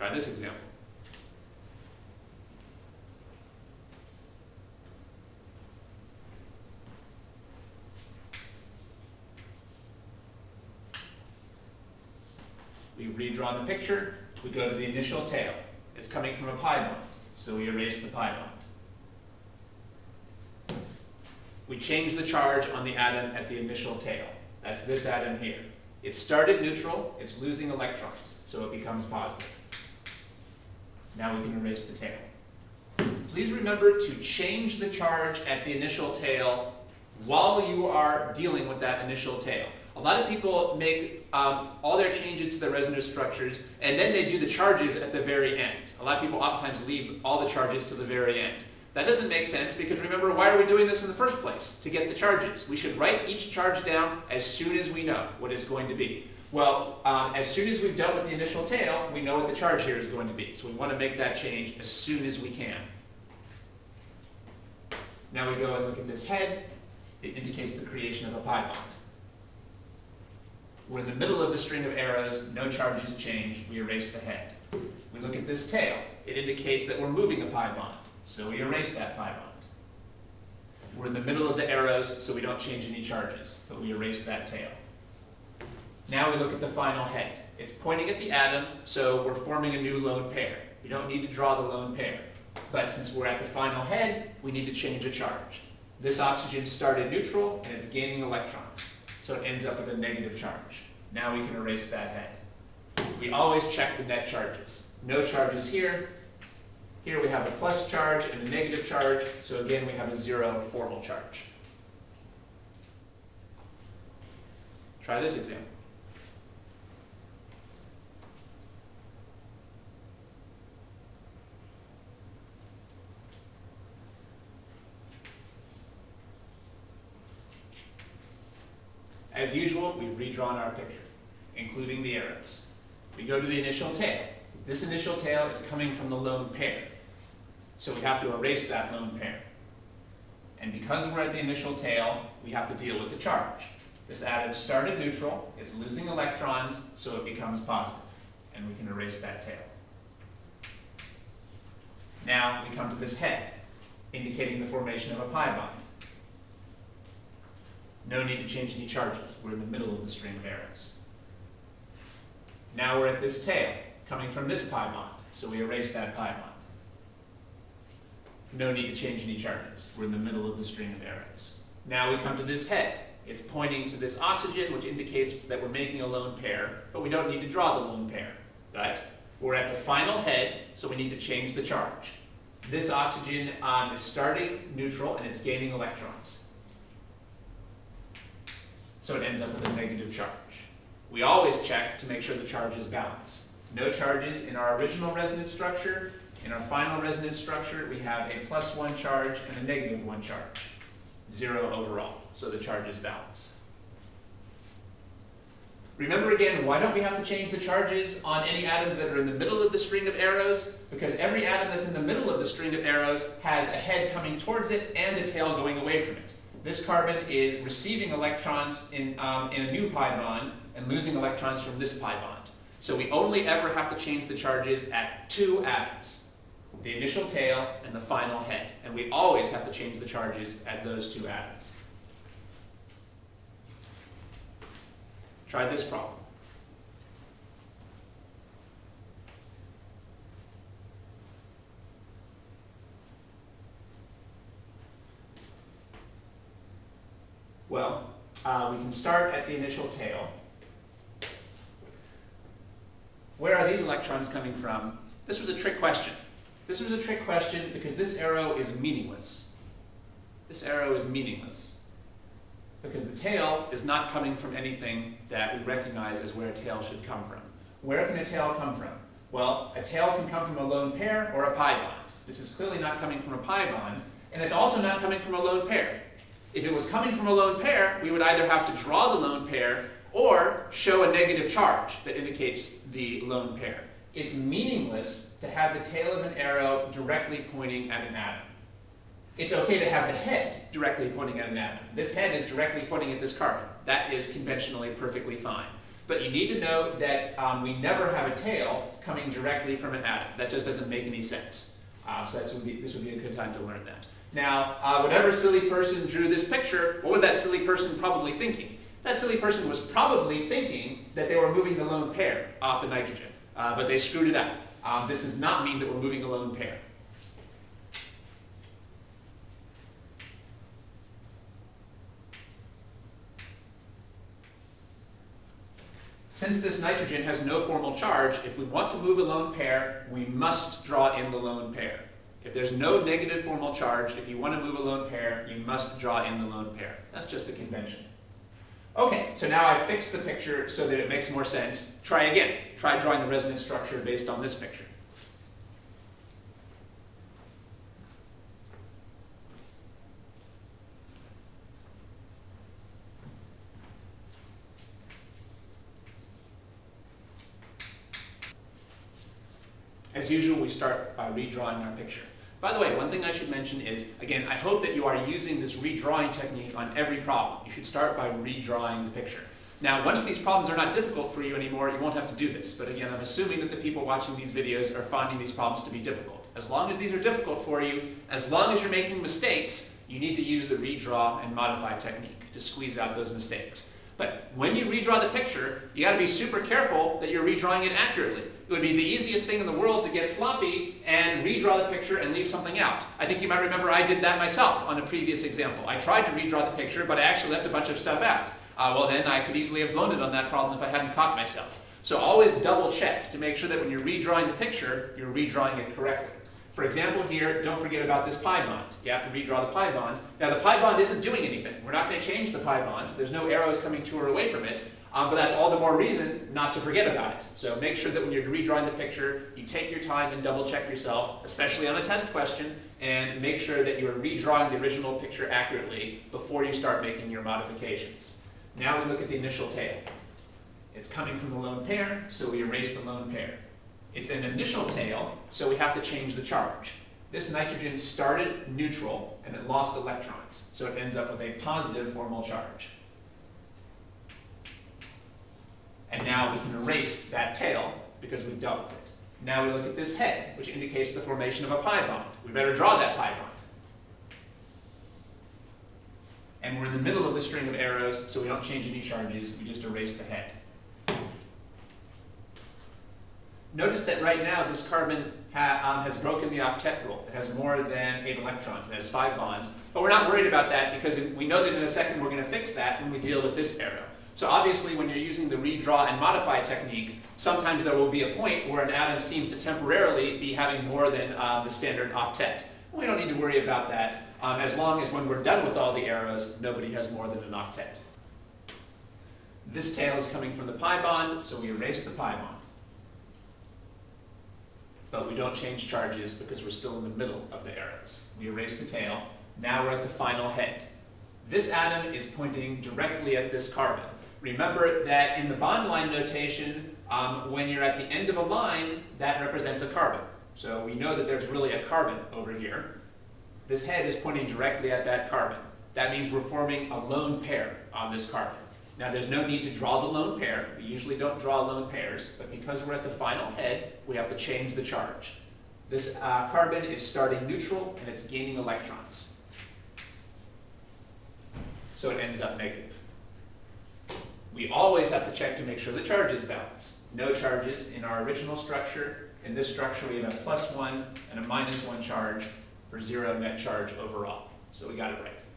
Try this example. We redraw the picture, we go to the initial tail. It's coming from a pie bond, so we erase the pie bond. We change the charge on the atom at the initial tail. That's this atom here. It started neutral, it's losing electrons, so it becomes positive. Now we can erase the tail. Please remember to change the charge at the initial tail while you are dealing with that initial tail. A lot of people make all their changes to their residue structures and then they do the charges at the very end. A lot of people oftentimes leave all the charges to the very end. That doesn't make sense because remember, why are we doing this in the first place? To get the charges. We should write each charge down as soon as we know what it's going to be. Well, as soon as we've dealt with the initial tail, we know what the charge here is going to be. So we want to make that change as soon as we can. Now we go and look at this head. It indicates the creation of a pi bond. We're in the middle of the string of arrows, no charges change, we erase the head. We look at this tail. It indicates that we're moving a pi bond, so we erase that pi bond. We're in the middle of the arrows, so we don't change any charges, but we erase that tail. Now we look at the final head. It's pointing at the atom, so we're forming a new lone pair. We don't need to draw the lone pair, but since we're at the final head, we need to change a charge. This oxygen started neutral, and it's gaining electrons. So it ends up with a negative charge. Now we can erase that head. We always check the net charges. No charges here. Here we have a plus charge and a negative charge, so again we have a zero formal charge. Try this example. As usual, we've redrawn our picture, including the arrows. We go to the initial tail. This initial tail is coming from the lone pair, so we have to erase that lone pair. And because we're at the initial tail, we have to deal with the charge. This atom started neutral, it's losing electrons, so it becomes positive, and we can erase that tail. Now we come to this head, indicating the formation of a pi bond. No need to change any charges. We're in the middle of the string of arrows. Now we're at this tail, coming from this pi bond, so we erase that pi bond. No need to change any charges. We're in the middle of the string of arrows. Now we come to this head. It's pointing to this oxygen, which indicates that we're making a lone pair, but we don't need to draw the lone pair. But we're at the final head, so we need to change the charge. This oxygen is starting neutral, and it's gaining electrons. So it ends up with a negative charge. We always check to make sure the charge is balanced. No charges in our original resonance structure. In our final resonance structure, we have a plus one charge and a negative one charge. Zero overall, so the charge is balanced. Remember again, why don't we have to change the charges on any atoms that are in the middle of the string of arrows? Because every atom that's in the middle of the string of arrows has a head coming towards it and a tail going away from it. This carbon is receiving electrons in a new pi bond and losing electrons from this pi bond. So we only ever have to change the charges at two atoms, the initial tail and the final head. And we always have to change the charges at those two atoms. Try this problem. Well, we can start at the initial tail. Where are these electrons coming from? This was a trick question. This was a trick question because this arrow is meaningless. This arrow is meaningless because the tail is not coming from anything that we recognize as where a tail should come from. Where can a tail come from? Well, a tail can come from a lone pair or a pi bond. This is clearly not coming from a pi bond, and it's also not coming from a lone pair. If it was coming from a lone pair, we would either have to draw the lone pair or show a negative charge that indicates the lone pair. It's meaningless to have the tail of an arrow directly pointing at an atom. It's okay to have the head directly pointing at an atom. This head is directly pointing at this carbon. That is conventionally perfectly fine. But you need to know that we never have a tail coming directly from an atom. That just doesn't make any sense. So this would be a good time to learn that. Now, whatever silly person drew this picture, what was that silly person probably thinking? That silly person was probably thinking that they were moving the lone pair off the nitrogen, but they screwed it up. This does not mean that we're moving a lone pair. Since this nitrogen has no formal charge, if we want to move a lone pair, we must draw in the lone pair. If there's no negative formal charge, if you want to move a lone pair, you must draw in the lone pair. That's just the convention. Okay, so now I fixed the picture so that it makes more sense. Try again. Try drawing the resonance structure based on this picture. As usual, we start by redrawing our picture. By the way, one thing I should mention is, again, I hope that you are using this redrawing technique on every problem. You should start by redrawing the picture. Now, once these problems are not difficult for you anymore, you won't have to do this. But again, I'm assuming that the people watching these videos are finding these problems to be difficult. As long as these are difficult for you, as long as you're making mistakes, you need to use the redraw and modify technique to squeeze out those mistakes. But when you redraw the picture, you got to be super careful that you're redrawing it accurately. It would be the easiest thing in the world to get sloppy and redraw the picture and leave something out. I think you might remember I did that myself on a previous example. I tried to redraw the picture, but I actually left a bunch of stuff out. Well, then I could easily have blown it on that problem if I hadn't caught myself. So always double check to make sure that when you're redrawing the picture, you're redrawing it correctly. For example here, don't forget about this pi bond. You have to redraw the pi bond. Now the pi bond isn't doing anything. We're not going to change the pi bond. There's no arrows coming to or away from it. But that's all the more reason not to forget about it. So make sure that when you're redrawing the picture, you take your time and double check yourself, especially on a test question, and make sure that you are redrawing the original picture accurately before you start making your modifications. Now we look at the initial tail. It's coming from the lone pair, so we erase the lone pair. It's an initial tail, so we have to change the charge. This nitrogen started neutral and it lost electrons, so it ends up with a positive formal charge. And now we can erase that tail because we've dealt with it. Now we look at this head, which indicates the formation of a pi bond. We better draw that pi bond. And we're in the middle of the string of arrows, so we don't change any charges, we just erase the head. Notice that right now this carbon has broken the octet rule. It has more than 8 electrons. It has 5 bonds. But we're not worried about that because we know that in a second we're going to fix that when we deal with this arrow. So obviously when you're using the redraw and modify technique, sometimes there will be a point where an atom seems to temporarily be having more than the standard octet. We don't need to worry about that as long as when we're done with all the arrows, nobody has more than an octet. This tail is coming from the pi bond, so we erase the pi bond. But we don't change charges because we're still in the middle of the arrows. We erase the tail. Now we're at the final head. This atom is pointing directly at this carbon. Remember that in the bond line notation, when you're at the end of a line, that represents a carbon. So we know that there's really a carbon over here. This head is pointing directly at that carbon. That means we're forming a lone pair on this carbon. Now there's no need to draw the lone pair. We usually don't draw lone pairs, but because we're at the final head, we have to change the charge. This carbon is starting neutral and it's gaining electrons. So it ends up negative. We always have to check to make sure the charge is balanced. No charges in our original structure. In this structure we have a +1 and a -1 charge for 0 net charge overall. So we got it right.